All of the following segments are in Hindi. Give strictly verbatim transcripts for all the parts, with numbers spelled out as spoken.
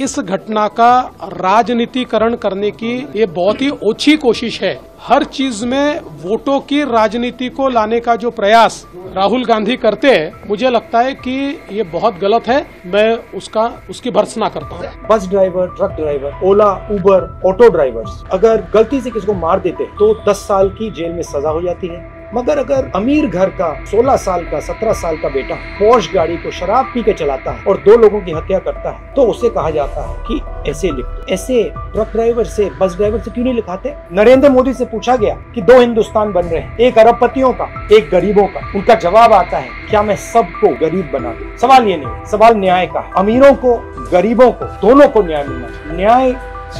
इस घटना का राजनीतिकरण करने की ये बहुत ही ओछी कोशिश है। हर चीज में वोटों की राजनीति को लाने का जो प्रयास राहुल गांधी करते हैं, मुझे लगता है कि ये बहुत गलत है। मैं उसका उसकी भर्त्सना करता हूँ। Bus driver, truck driver, Ola, Uber, auto drivers अगर गलती से किसी को मार देते तो दस साल की जेल में सजा हो जाती है, मगर अगर अमीर घर का सोलह साल का सत्रह साल का बेटा पॉश गाड़ी को शराब पी के चलाता है और दो लोगों की हत्या करता है तो उसे कहा जाता है कि ऐसे लिख ऐसे ट्रक ड्राइवर से बस ड्राइवर से क्यों नहीं लिखाते। नरेंद्र मोदी से पूछा गया कि दो हिंदुस्तान बन रहे हैं, एक अरबपतियों का, एक गरीबों का। उनका जवाब आता है क्या मैं सबको गरीब बना दूं। सवाल ये नहीं, सवाल न्याय का, अमीरों को गरीबों को दोनों को न्याय मिलना, न्याय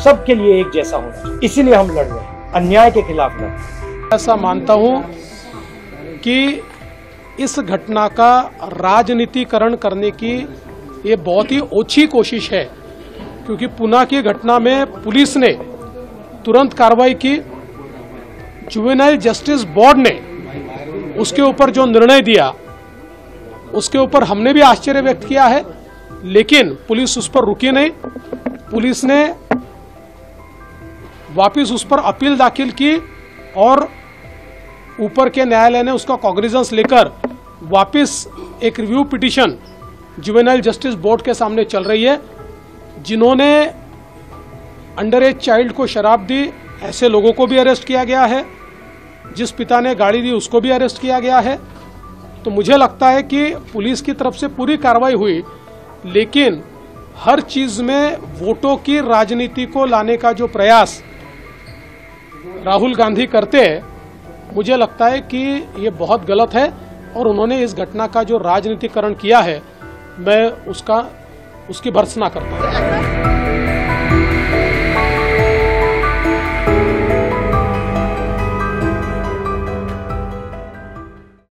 सबके लिए एक जैसा होना चाहिए। इसीलिए हम लड़ रहे हैं, अन्याय के खिलाफ लड़ रहे हैं। ऐसा मानता हूँ कि इस घटना का राजनीतिकरण करने की ये बहुत ही ओछी कोशिश है, क्योंकि पुणे की घटना में पुलिस ने तुरंत कार्रवाई की। जुवेनाइल जस्टिस बोर्ड ने उसके ऊपर जो निर्णय दिया उसके ऊपर हमने भी आश्चर्य व्यक्त किया है, लेकिन पुलिस उस पर रुकी नहीं। पुलिस ने वापस उस पर अपील दाखिल की और ऊपर के न्यायालय ने उसका कॉग्निजेंस लेकर वापस एक review petition juvenile justice board के सामने चल रही है। जिन्होंने अंडर एज चाइल्ड को शराब दी ऐसे लोगों को भी अरेस्ट किया गया है, जिस पिता ने गाड़ी दी उसको भी अरेस्ट किया गया है। तो मुझे लगता है कि पुलिस की तरफ से पूरी कार्रवाई हुई, लेकिन हर चीज़ में वोटों की राजनीति को लाने का जो प्रयास राहुल गांधी करते हैं, मुझे लगता है कि ये बहुत गलत है। और उन्होंने इस घटना का जो राजनीतिकरण किया है, मैं उसका उसकी भर्त्सना करता हूँ।